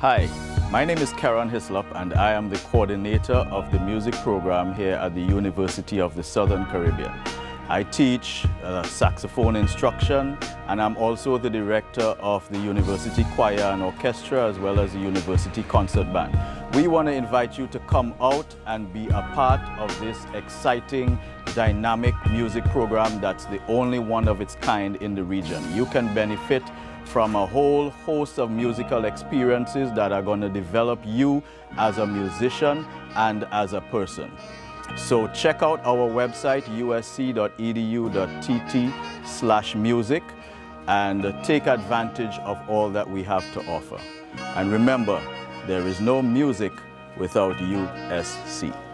Hi, my name is Kerron Hislop and I am the coordinator of the music program here at the University of the Southern Caribbean. I teach saxophone instruction and I'm also the director of the University Choir and Orchestra as well as the University Concert Band. We want to invite you to come out and be a part of this exciting, dynamic music program that's the only one of its kind in the region. You can benefit from a whole host of musical experiences that are going to develop you as a musician and as a person. So check out our website usc.edu.tt/music and take advantage of all that we have to offer. And remember, there is no music without USC.